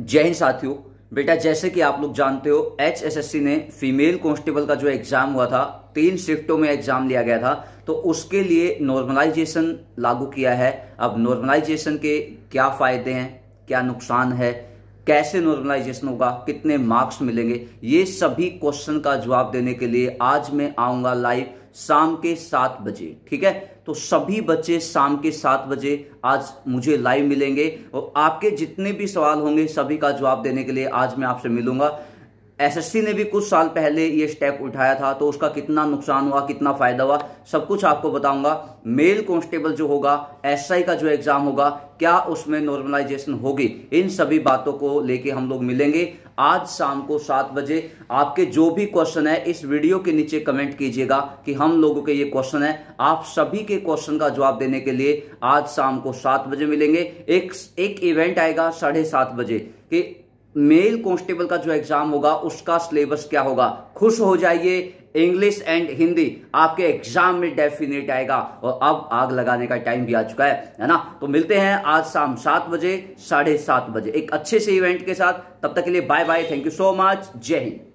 जय हिंद साथियों। बेटा जैसे कि आप लोग जानते हो HSSC ने फीमेल कांस्टेबल का जो एग्जाम हुआ था 3 शिफ्टों में एग्जाम लिया गया था, तो उसके लिए नॉर्मलाइजेशन लागू किया है। अब नॉर्मलाइजेशन के क्या फायदे हैं, क्या नुकसान है, कैसे नॉर्मलाइजेशन होगा, कितने मार्क्स मिलेंगे, ये सभी क्वेश्चन का जवाब देने के लिए आज मैं आऊंगा लाइव शाम के 7 बजे। ठीक है, तो सभी बच्चे शाम के 7 बजे आज मुझे लाइव मिलेंगे और आपके जितने भी सवाल होंगे सभी का जवाब देने के लिए आज मैं आपसे मिलूंगा। एसएससी ने भी कुछ साल पहले ये स्टेप उठाया था, तो उसका कितना नुकसान हुआ, कितना फायदा हुआ, सब कुछ आपको बताऊंगा। मेल कांस्टेबल जो होगा, एसआई का जो एग्जाम होगा, क्या उसमें नॉर्मलाइजेशन होगी, इन सभी बातों को लेके हम लोग मिलेंगे आज शाम को 7 बजे। आपके जो भी क्वेश्चन है इस वीडियो के नीचे कमेंट कीजिएगा कि हम लोगों के ये क्वेश्चन है। आप सभी के क्वेश्चन का जवाब देने के लिए आज शाम को 7 बजे मिलेंगे। एक इवेंट आएगा 7:30 बजे कि मेल कांस्टेबल का जो एग्जाम होगा उसका सिलेबस क्या होगा। खुश हो जाइए, इंग्लिश एंड हिंदी आपके एग्जाम में डेफिनेट आएगा और अब आग लगाने का टाइम भी आ चुका है ना। तो मिलते हैं आज शाम 7 बजे 7:30 बजे एक अच्छे से इवेंट के साथ। तब तक के लिए bye bye, thank you so much, जय हिंद।